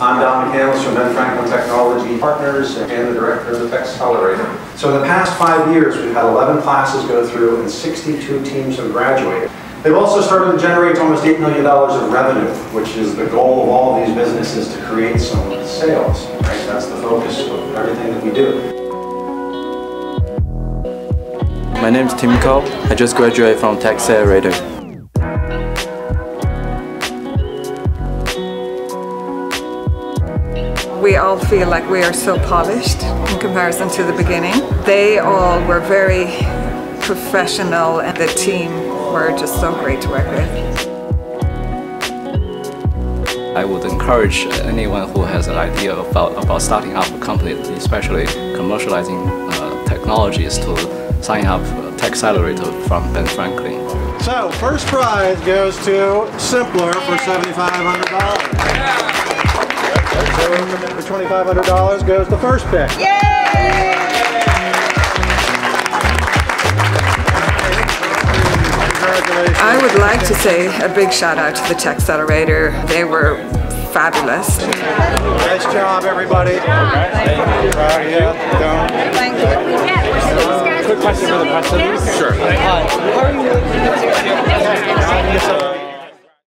I'm Don McHales from Ben Franklin Technology Partners and the director of the Tech Accelerator. So in the past 5 years, we've had 11 classes go through and 62 teams have graduated. They've also started to generate almost $8 million of revenue, which is the goal of all of these businesses, to create some sales. Right? That's the focus of everything that we do. My name is Tim Kalt. I just graduated from Tech Accelerator. We all feel like we are so polished in comparison to the beginning. They all were very professional and the team were just so great to work with. I would encourage anyone who has an idea about starting up a company, especially commercializing technologies, to sign up Tech Accelerator from Ben Franklin. So first prize goes to Simplr for $7,500. Yeah. For $2,500 goes the FirstPick. Yay! Congratulations. I would like to say a big shout out to the Tech Accelerator. They were fabulous. Nice job, everybody. Proud of you. Quick question for the president. Sure.